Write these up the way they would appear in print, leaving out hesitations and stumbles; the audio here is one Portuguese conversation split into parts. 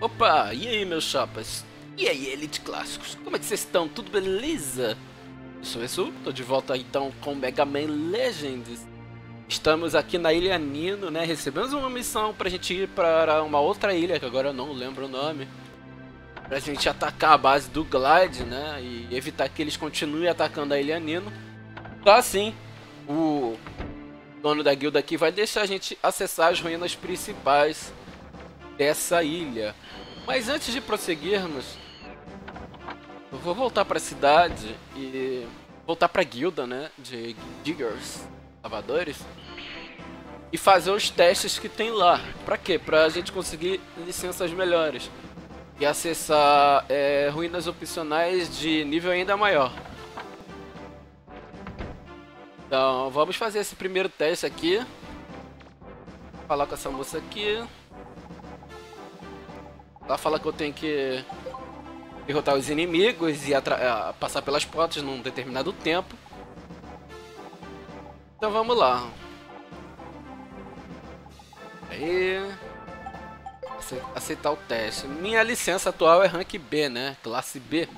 Opa, e aí meus chapas? E aí Elite Clássicos, como é que vocês estão? Tudo beleza? Eu sou o Esu, tô de volta então com Mega Man Legends. Estamos aqui na Ilha Nino, né? Recebemos uma missão pra gente ir para uma outra ilha, que agora eu não lembro o nome. Pra gente atacar a base do Glide, né? E evitar que eles continuem atacando a Ilha Nino. Tá assim, o dono da guilda aqui vai deixar a gente acessar as ruínas principais dessa ilha. Mas antes de prosseguirmos, eu vou voltar para a cidade e voltar para a guilda, né, de diggers, lavadores, e fazer os testes que tem lá. Para quê? Para a gente conseguir licenças melhores e acessar ruínas opcionais de nível ainda maior. Então vamos fazer esse primeiro teste aqui. Vou falar com essa moça aqui. Ela fala que eu tenho que derrotar os inimigos e passar pelas portas num determinado tempo. Então vamos lá. Aí. Aceitar o teste. Minha licença atual é rank B, né? Classe B.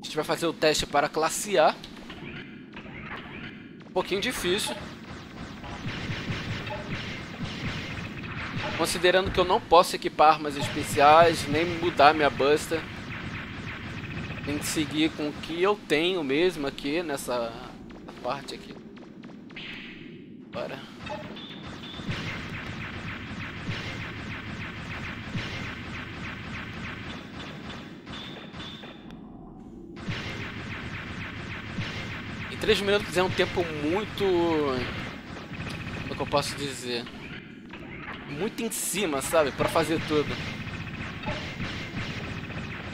A gente vai fazer o teste para classe A. Um pouquinho difícil. Considerando que eu não posso equipar armas especiais, nem mudar minha Buster. Tem que seguir com o que eu tenho mesmo aqui nessa parte aqui. Bora. E 3 minutos é um tempo muito... Como é que eu posso dizer? Muito em cima, sabe? Pra fazer tudo.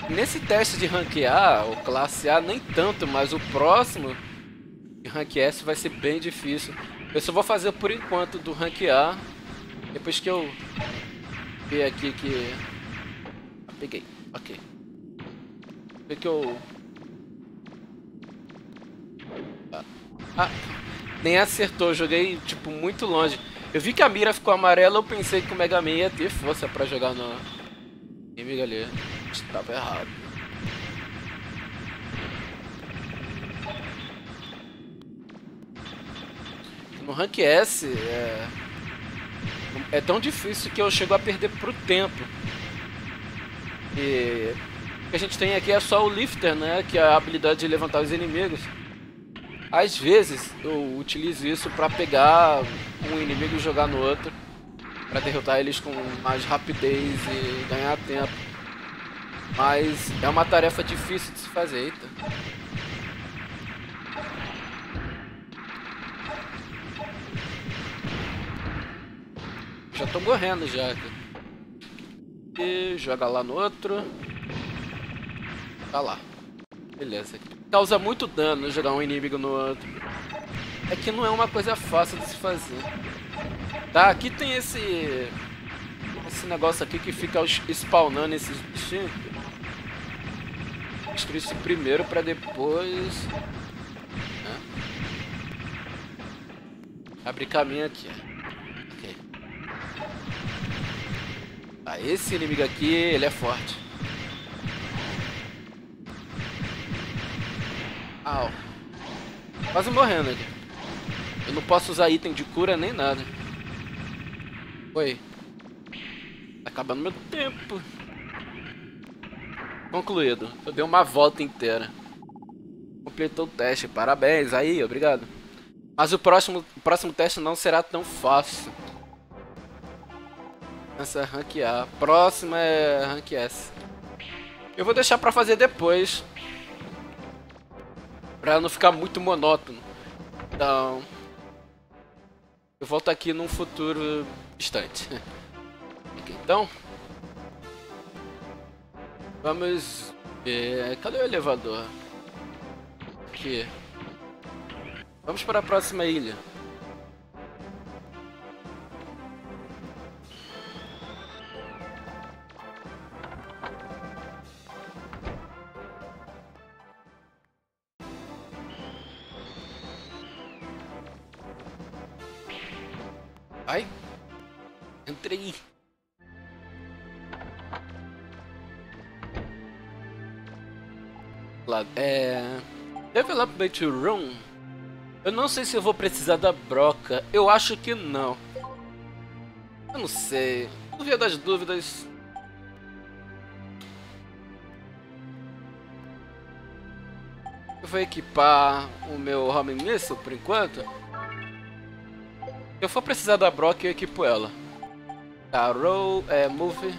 Nesse teste de rank A, ou classe A, nem tanto, mas o próximo de rank S vai ser bem difícil. Eu só vou fazer por enquanto do rank A, depois que eu ver aqui que... Ah, peguei, ok. Ver que eu... Ah, nem acertou, joguei tipo muito longe. Eu vi que a mira ficou amarela, eu pensei que o Mega Man ia ter força pra jogar na inimiga ali. Estava errado. No rank S é tão difícil que eu chego a perder pro tempo. E o que a gente tem aqui é só o Lifter, né? Que é a habilidade de levantar os inimigos. Às vezes eu utilizo isso pra pegar um inimigo e jogar no outro, pra derrotar eles com mais rapidez e ganhar tempo. Mas é uma tarefa difícil de se fazer. Eita. Já tô morrendo já. E joga lá no outro. Tá lá. Beleza. Causa muito dano jogar um inimigo no outro. É que não é uma coisa fácil de se fazer. Tá, aqui tem esse negócio aqui que fica spawnando esses bichinhos. Destruir isso primeiro pra depois... Abrir caminho aqui. Ok. Tá, esse inimigo aqui, ele é forte. Au. Quase morrendo aqui. Eu não posso usar item de cura nem nada. Oi. Tá acabando meu tempo. Concluído. Eu dei uma volta inteira. Completou o teste. Parabéns. Aí, obrigado. Mas o próximo teste não será tão fácil. Essa é rank A. A próxima é rank S. Eu vou deixar pra fazer depois. Pra não ficar muito monótono. Então... eu volto aqui num futuro distante. Então... vamos ver... cadê o elevador? Aqui. Vamos para a próxima ilha. Ai, entrei. lado. É... Development Room. Eu não sei se eu vou precisar da broca. Eu acho que não. Eu não sei. No via das dúvidas... Eu vou equipar o meu Homem-missile por enquanto. Se eu for precisar da broca, eu equipo ela. Tá, roll, move.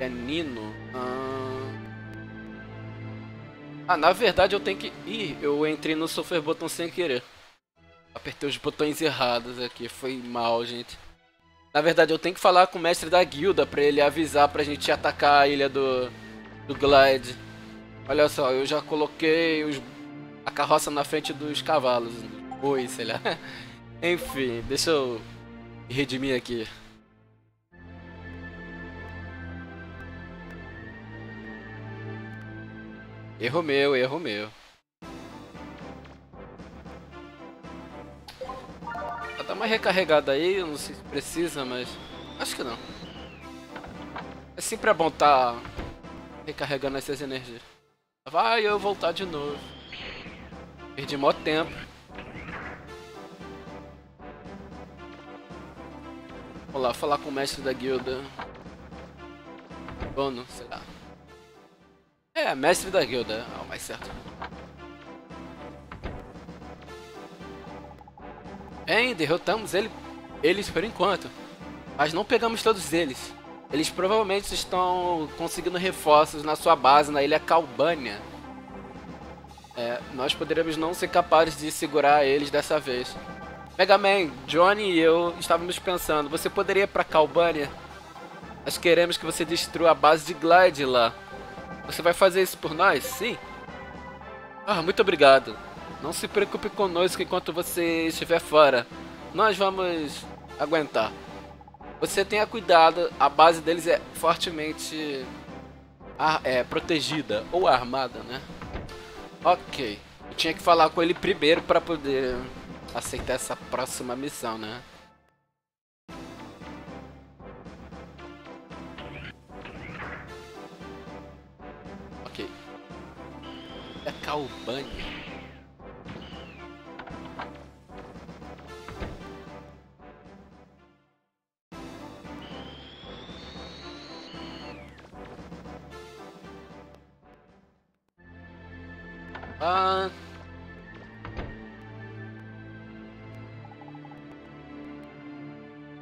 É Nino. Ah, na verdade eu tenho que... Ih, eu entrei no sofrer botão sem querer. Apertei os botões errados aqui, foi mal, gente. Na verdade eu tenho que falar com o mestre da guilda pra ele avisar pra gente atacar a ilha do Glide. Olha só, eu já coloquei a carroça na frente dos cavalos. Oi, sei lá. Enfim, deixa eu redimir aqui. Erro meu, erro meu. Tá mais recarregada aí, eu não sei se precisa, mas acho que não. É sempre bom tá recarregando essas energias. Vai eu voltar de novo. Perdi mó tempo. Vamos lá, falar com o mestre da guilda. Bono, sei lá. É, mestre da guilda, é o mais certo. Bem, derrotamos eles por enquanto, mas não pegamos todos eles. Eles provavelmente estão conseguindo reforços na sua base na ilha Calbania. É, nós poderemos não ser capazes de segurar eles dessa vez. Mega Man, Johnny e eu estávamos pensando, você poderia ir para Calbania? Nós queremos que você destrua a base de Glide lá. Você vai fazer isso por nós? Sim? Ah, muito obrigado. Não se preocupe conosco enquanto você estiver fora. Nós vamos aguentar. Você tenha cuidado, a base deles é fortemente protegida ou armada, né? Ok. Eu tinha que falar com ele primeiro para poder aceitar essa próxima missão, né? Ok. É Calbania.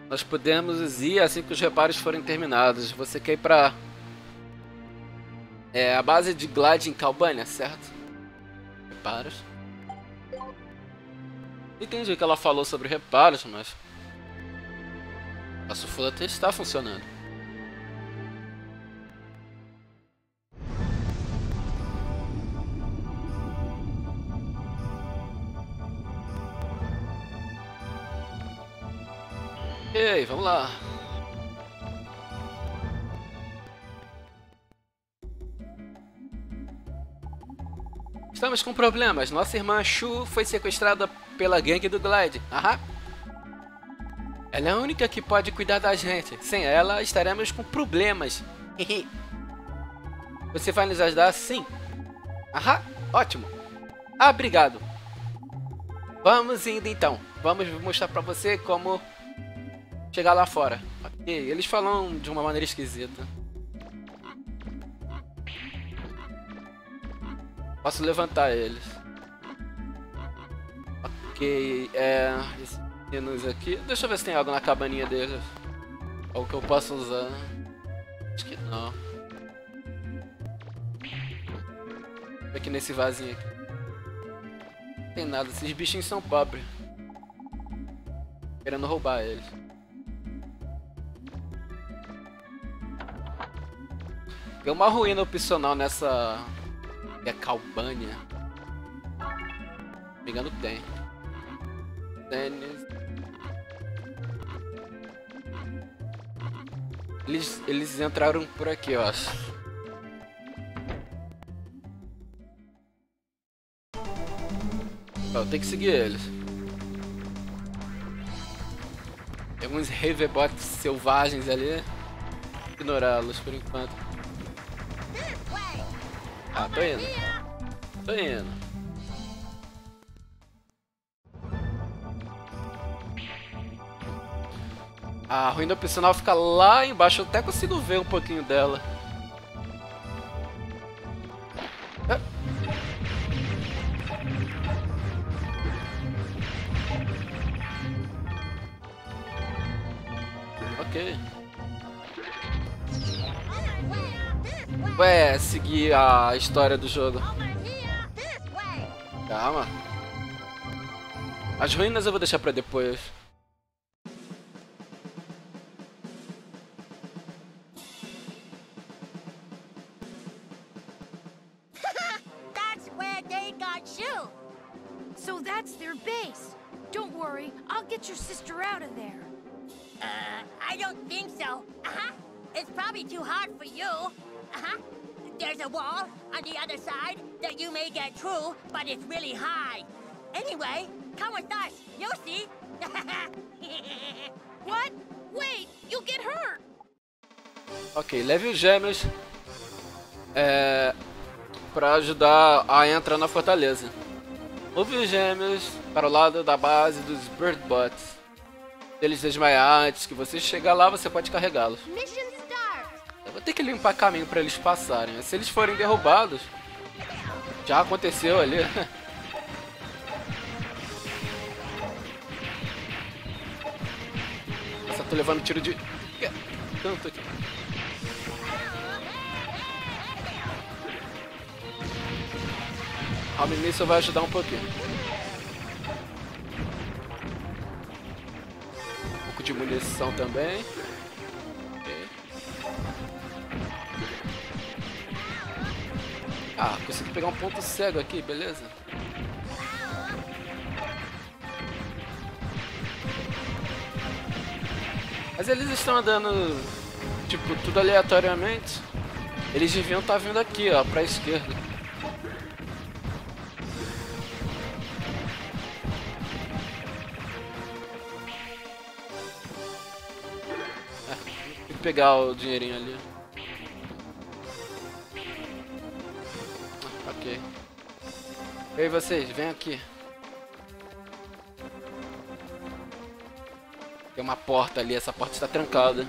Nós podemos ir assim que os reparos forem terminados. Você quer ir pra a base de Glide em Calbania, certo? Reparos. Entendi o que ela falou sobre reparos, mas a Flutter está funcionando. Ei, vamos lá. Estamos com problemas. Nossa irmã Shu foi sequestrada pela gangue do Glide. Aham. Ela é a única que pode cuidar da gente. Sem ela, estaremos com problemas. Você vai nos ajudar? Sim. Aham, ótimo. Ah, obrigado. Vamos indo então. Vamos mostrar pra você como... chegar lá fora. Ok, eles falam de uma maneira esquisita. Posso levantar eles. Ok, esses meninos aqui. Deixa eu ver se tem algo na cabaninha deles. Algo que eu posso usar. Acho que não. Aqui nesse vasinho aqui. Não tem nada, esses bichinhos são pobres. Querendo roubar eles. Tem uma ruína opcional nessa... é Calbania. Se não me engano tem. Eles entraram por aqui, eu acho. Eu tenho que seguir eles. Tem alguns Birdbots selvagens ali. ignorá-los por enquanto. Ah, tô indo. Tô indo. A ruína opcional fica lá embaixo, eu até consigo ver um pouquinho dela. Ah. Ok. Ué, seguir a história do jogo. Calma. As ruínas eu vou deixar pra depois. Ok, leve os gêmeos para ajudar a entrar na fortaleza. Leve os gêmeos para o lado da base dos Birdbots. Se eles desmaiar antes que você chegar lá, você pode carregá-los. Eu vou ter que limpar caminho para eles passarem. Se eles forem derrubados, já aconteceu ali. Eu só tô levando tiro de tanto aqui. A Homem-missile vai ajudar um pouquinho. Um pouco de munição também. Okay. Ah, consegui pegar um ponto cego aqui, beleza? Mas eles estão andando, tipo, tudo aleatoriamente. Eles deviam estar vindo aqui, ó, pra esquerda. Pegar o dinheirinho ali. Ok. Ei, vocês, vem aqui. Tem uma porta ali, essa porta está trancada.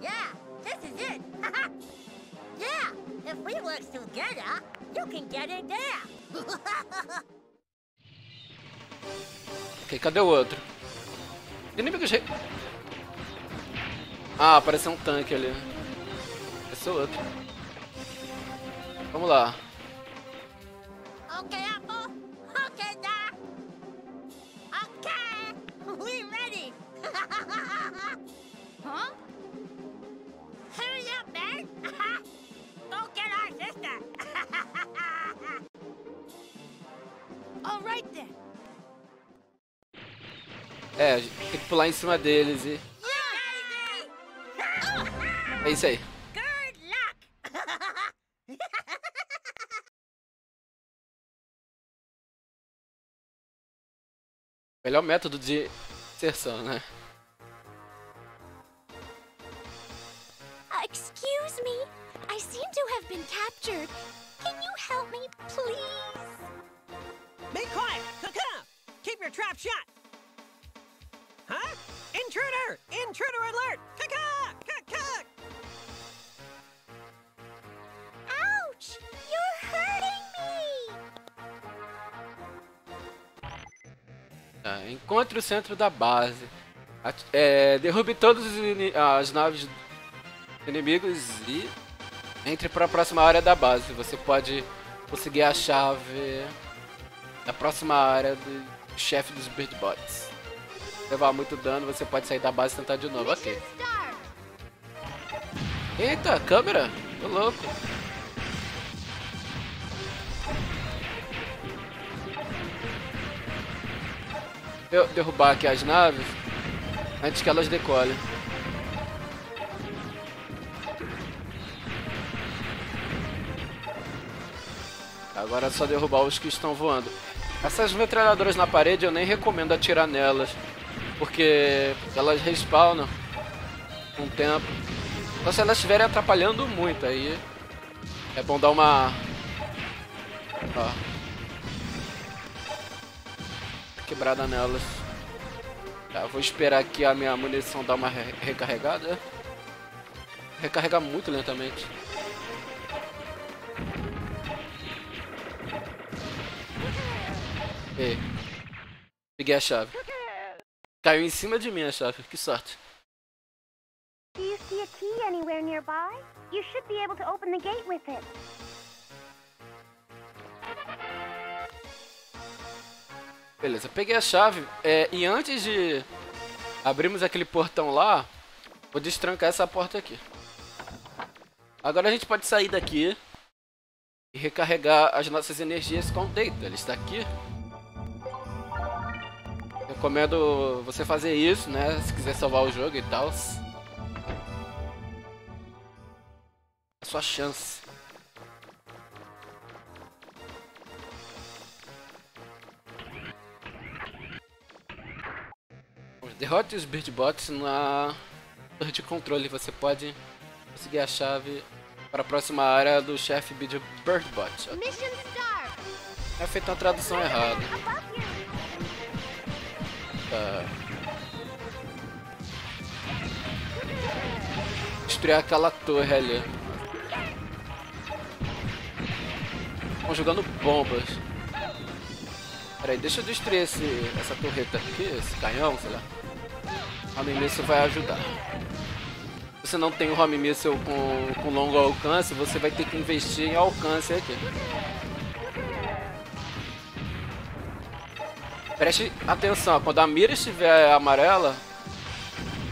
Yeah, this is it. Yeah, if we work together, you can get in there. Ok, cadê o outro? Inimigos re... Ah, apareceu um tanque ali. Apareceu outro. Vamos lá. Ok, Apple. Ok, Doc. Ok. We ready. Huh? Hurry up, man. Go get our sister. All right, then. É, tem que pular em cima deles e... É isso aí. Melhor método de inserção, né? Excuse me, I seem to have been captured. Can you help me, please? Be quiet, Kakuna! Keep your trap shut! Huh? Intruder! Intruder alert! Caca! Caca! Ouch! You're hurting me! Ah, encontre o centro da base. Derrube todas as naves inimigos e entre para a próxima área da base. Você pode conseguir a chave da próxima área do chefe dos Birdbots. Levar muito dano, você pode sair da base e tentar de novo. Ok. Eita, câmera! Tô louco. Eu derrubar aqui as naves antes que elas decolem. Agora é só derrubar os que estão voando. Essas metralhadoras na parede eu nem recomendo atirar nelas. porque elas respawnam com o tempo. Então se elas estiverem atrapalhando muito, aí é bom dar uma... ó, quebrada nelas. Tá, vou esperar aqui a minha munição dar uma recarregada. Recarregar muito lentamente. Ei, peguei a chave. Caiu em cima de mim a chave, que sorte. Beleza, peguei a chave, e antes de abrirmos aquele portão lá, vou destrancar essa porta aqui. Agora a gente pode sair daqui e recarregar as nossas energias com o Data. Ele está aqui. Recomendo você fazer isso, né, se quiser salvar o jogo e tal. É sua chance. Derrote os Birdbots na torre de controle. Você pode conseguir a chave para a próxima área do chefe Birdbot. É feita uma tradução errada. Tá. Destruir aquela torre ali. Estão jogando bombas. Peraí, deixa eu destruir essa torreta aqui, esse canhão, sei lá. O Homem-missile vai ajudar. Se você não tem o Homem-missile com longo alcance, você vai ter que investir em alcance aqui. Preste atenção, quando a mira estiver amarela,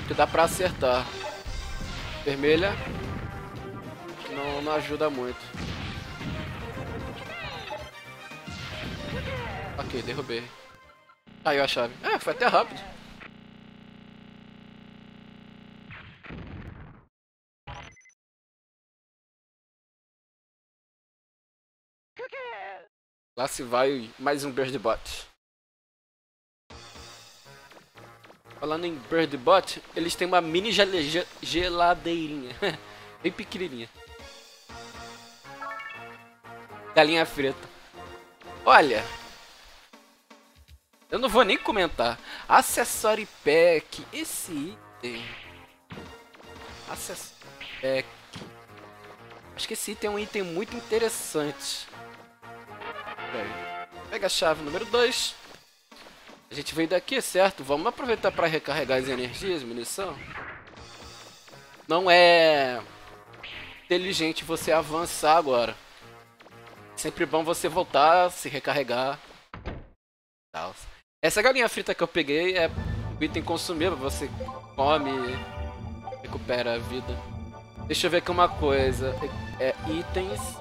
que dá pra acertar. Vermelha não ajuda muito. Ok, derrubei. Caiu a chave. É, foi até rápido. Lá se vai mais um Birdbot. Falando em Birdbot, eles têm uma mini geladeirinha. Bem pequenininha. Galinha frita. Olha, eu não vou nem comentar. Accessory Pack. Esse item. Accessory Pack. Acho que esse item é um item muito interessante. Pega a chave número 2. A gente veio daqui, certo? Vamos aproveitar para recarregar as energias, munição. Não é inteligente você avançar agora. Sempre bom você voltar, se recarregar. Essa galinha frita que eu peguei é um item consumível. Você come, recupera a vida. Deixa eu ver aqui uma coisa. É itens.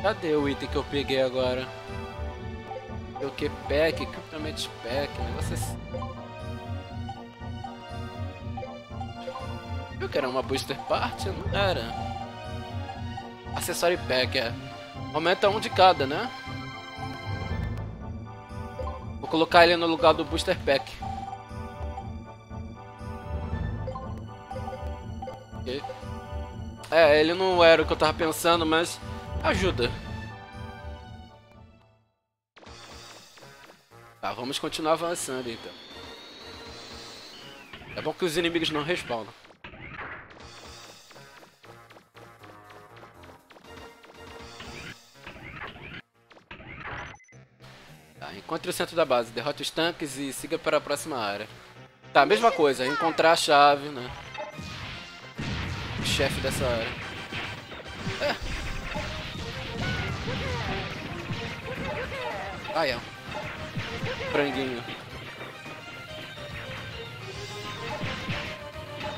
Cadê o item que eu peguei agora? O que? Pack? Equipamento pack? Negócio assim. Viu que era uma booster party? Não era. Accessory pack, é. Aumenta um de cada, né? Vou colocar ele no lugar do booster pack. Ok. É, ele não era o que eu tava pensando, mas... ajuda. Tá, vamos continuar avançando então. É bom que os inimigos não respawnam. Tá, encontre o centro da base, derrote os tanques e siga para a próxima área. Tá, mesma coisa, encontrar a chave, né? O chefe dessa área. É. Ah, é. Franguinho.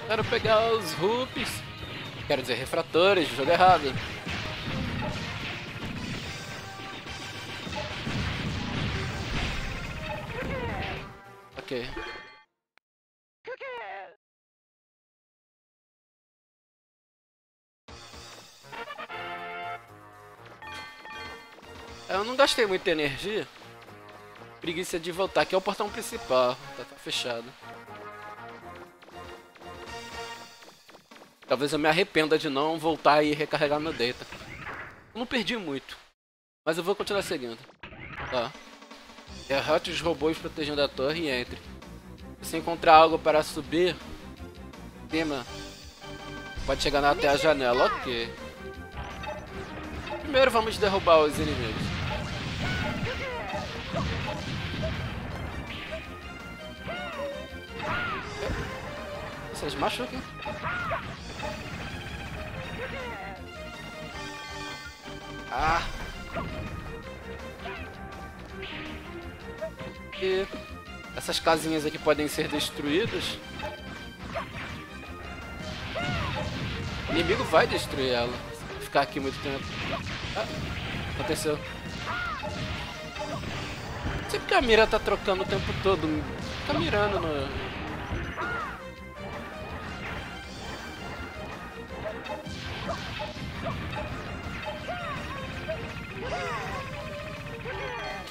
Quero pegar os rupees. Quero dizer, refratores. Jogo errado. Ok. Eu não gastei muita energia. preguiça de voltar. Aqui é o portão principal. Tá fechado. Talvez eu me arrependa de não voltar e recarregar meu data. Não perdi muito, mas eu vou continuar seguindo. Tá. Derrote os robôs protegendo a torre e entre. Se encontrar algo para subir, tema pode chegar até a janela. Ok. Primeiro vamos derrubar os inimigos. Vocês machucam? Ah! E essas casinhas aqui podem ser destruídas. O inimigo vai destruir ela. Se eu ficar aqui muito tempo. Ah, aconteceu. Sempre que a mira tá trocando o tempo todo. Tá mirando no...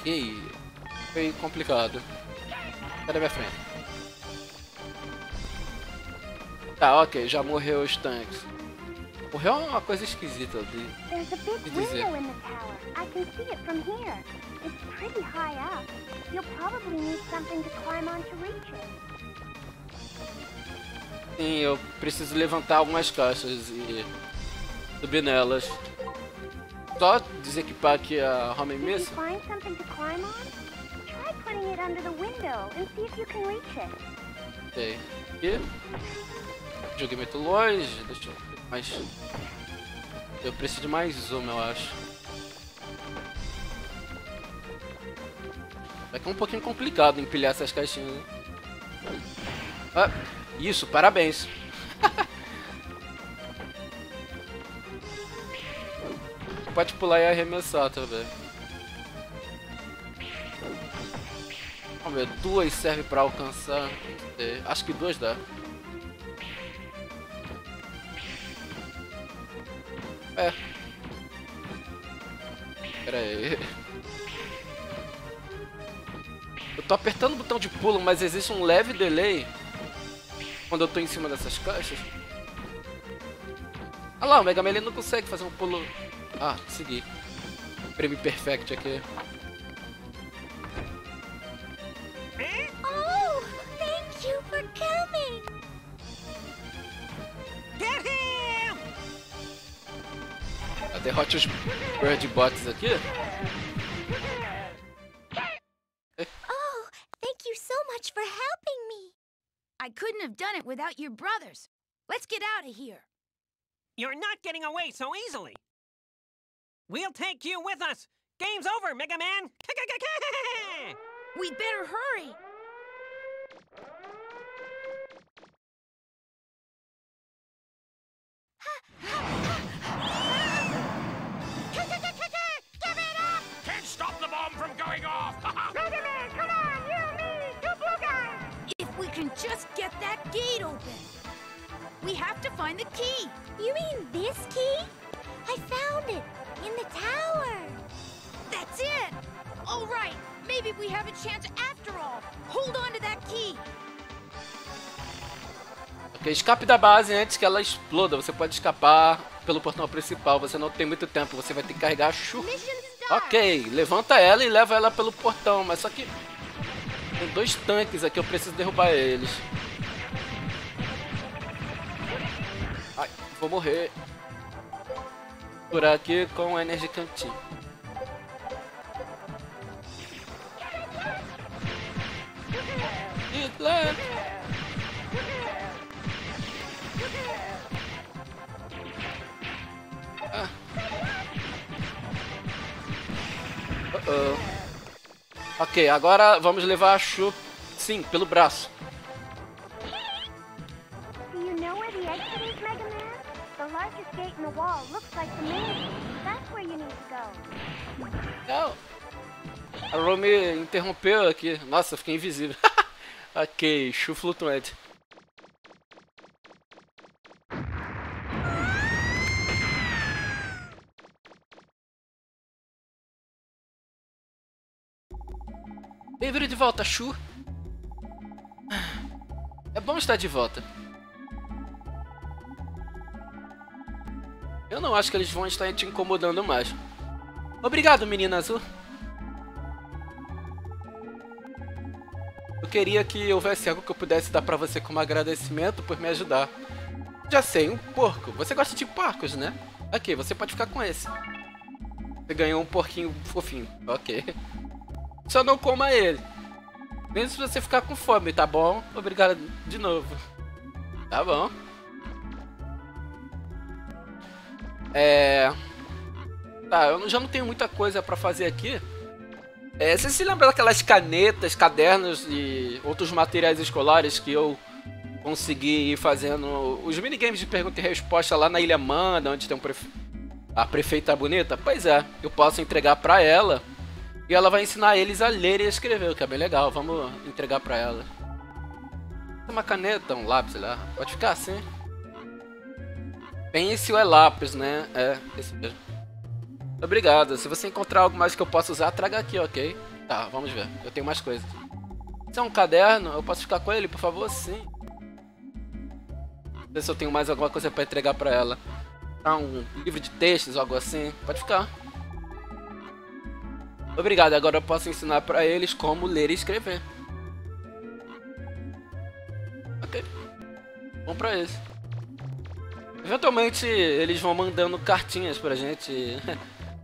E foi complicado. Cadê minha frente? Tá, ok, já morreu os tanques. Morreu uma coisa esquisita de dizer. Sim, eu preciso levantar algumas caixas e subir nelas. Só desequipar aqui a Homem-missile. Ok. Aqui. Joguei muito longe. Deixa eu ver mais. Eu preciso de mais uma, eu acho. Vai ficar um pouquinho complicado empilhar essas caixinhas. Né? Ah, isso, parabéns. Pode pular e arremessar também. Vamos ver, duas serve pra alcançar. Acho que duas dá. É. Pera aí. Eu tô apertando o botão de pulo, mas existe um leve delay quando eu tô em cima dessas caixas. Ah lá, o Mega Man ele não consegue fazer um pulo. Ah, consegui. Prêmio perfect aqui. Oh, thank you for coming. Get him! Derrote os Birdbots aqui. Oh, thank you so much for helping me. I couldn't have done it without your brothers. Let's get out of here. You're not getting away so easily. We'll take you with us! Game's over, Mega Man! We'd better hurry! Give it up! Can't stop the bomb from going off! Mega Man, come on! You, me, you blue guy! If we can just get that gate open! We have to find the key! You mean this key? I found it! In the tower! That's it! All right, maybe we have a chance after all. Hold on to that key. Ok, escape da base antes que ela exploda. Você pode escapar pelo portão principal. Você não tem muito tempo, você vai ter que carregar a chuva. Ok, levanta ela e leva ela pelo portão. Mas só que tem dois tanques aqui, eu preciso derrubar eles. Ai, vou morrer. Por aqui com o Energy Cantinho. Ah. Ok, agora vamos levar a Chu, sim, pelo braço. Não. A Ro me interrompeu aqui. Nossa, eu fiquei invisível. Ok, Chu flutuante. Bem-vindo de volta, Shu. É bom estar de volta. Eu não acho que eles vão estar te incomodando mais. Obrigado, menina azul. Eu queria que houvesse algo que eu pudesse dar pra você como agradecimento por me ajudar. Já sei, um porco. Você gosta de porcos, né? Ok, você pode ficar com esse. Você ganhou um porquinho fofinho. Ok. Só não coma ele. Nem se você ficar com fome, tá bom? Obrigado de novo. Tá bom. Tá, eu já não tenho muita coisa pra fazer aqui. Você se lembra daquelas canetas, cadernos e outros materiais escolares que eu consegui ir fazendo os minigames de pergunta e resposta lá na Ilha Manda, onde tem um a prefeita bonita? Pois é, eu posso entregar pra ela e ela vai ensinar eles a ler e escrever, o que é bem legal. Vamos entregar pra ela. Uma caneta, um lápis, sei lá. Pode ficar assim. Pencil é lápis, né? É, esse mesmo. Obrigado. Se você encontrar algo mais que eu possa usar, traga aqui, ok? Tá, vamos ver. Eu tenho mais coisas. Isso é um caderno? Eu posso ficar com ele, por favor? Sim. Vê se eu tenho mais alguma coisa pra entregar pra ela. Tá, um livro de textos, algo assim. Pode ficar. Obrigado. Agora eu posso ensinar pra eles como ler e escrever. Ok. Bom pra isso. Eventualmente eles vão mandando cartinhas pra gente.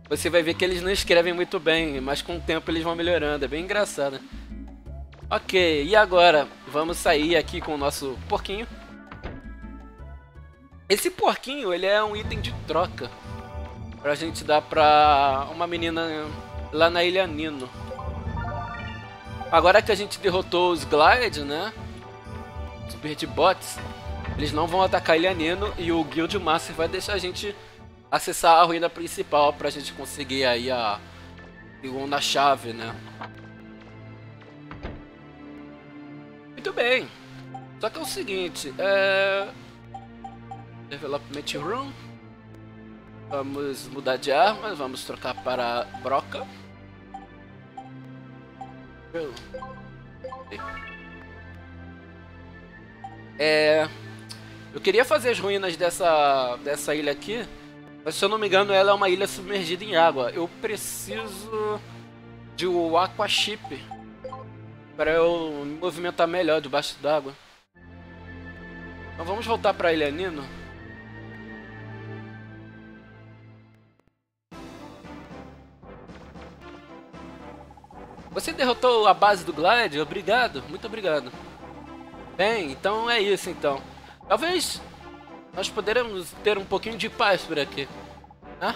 Você vai ver que eles não escrevem muito bem, mas com o tempo eles vão melhorando. É bem engraçado. Ok, e agora? Vamos sair aqui com o nosso porquinho. Esse porquinho, ele é um item de troca pra gente dar pra uma menina lá na Ilha Nino. Agora que a gente derrotou os Glide, né? Os Birdbots. Eles não vão atacar a Ilha Nino e o Guild Master vai deixar a gente acessar a ruína principal pra gente conseguir aí a segunda chave, né? Muito bem. Só que é o seguinte, Development Room. Vamos mudar de arma, vamos trocar para broca. Eu queria fazer as ruínas dessa ilha aqui, mas se eu não me engano ela é uma ilha submergida em água. Eu preciso de um aqua chip para eu me movimentar melhor debaixo d'água. Então vamos voltar para a Ilha Nino. Você derrotou a base do Glide? Obrigado, muito obrigado. Bem, então é isso então. Talvez nós poderemos ter um pouquinho de paz por aqui. Ah,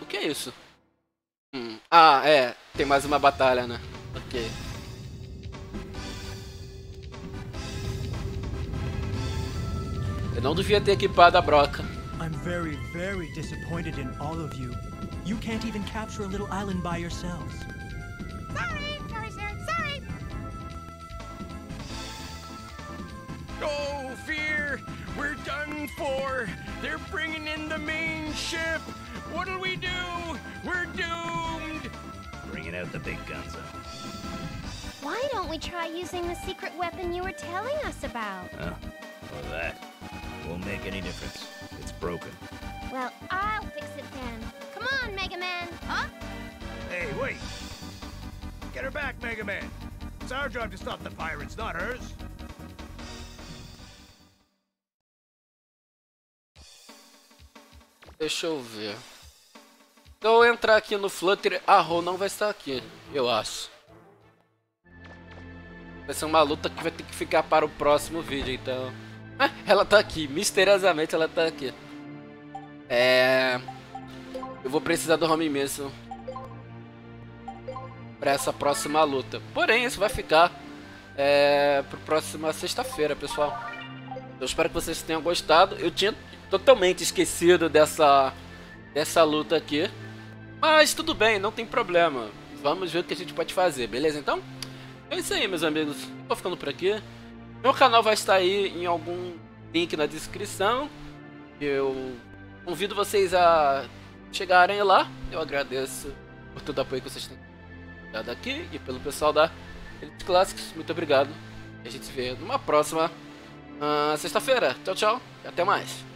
o que é isso? Ah, é. Tem mais uma batalha, né? Ok. Eu não devia ter equipado a broca. I'm very, very disappointed in all of you. You can't even capture a little island by yourselves. Sorry, Charizard, sorry. Go, fear! We're done for! They're bringing in the main ship! What'll we do? We're doomed! Bringing out the big guns, huh? Why don't we try using the secret weapon you were telling us about? Huh? Or that. Won't make any difference. It's broken. Well, I'll fix it then. Come on, Mega Man! Huh? Hey, wait! Get her back, Mega Man! It's our job to stop the pirates, not hers! Deixa eu ver. Se eu entrar aqui no Flutter Arrow, não vai estar aqui, eu acho. Vai ser uma luta que vai ter que ficar para o próximo vídeo, então. Ah, ela tá aqui, misteriosamente ela tá aqui. Eu vou precisar do Homem-missile para essa próxima luta. Porém, isso vai ficar para próxima sexta-feira, pessoal. Eu espero que vocês tenham gostado. Eu tinha totalmente esquecido dessa luta aqui, mas tudo bem, não tem problema. Vamos ver o que a gente pode fazer, beleza? Então, é isso aí, meus amigos. Tô ficando por aqui. Meu canal vai estar aí em algum link na descrição. Eu convido vocês a chegarem lá. Eu agradeço por todo o apoio que vocês têm dado aqui e pelo pessoal da Elite Clássicos, muito obrigado. A gente se vê numa próxima sexta-feira. Tchau, tchau e até mais.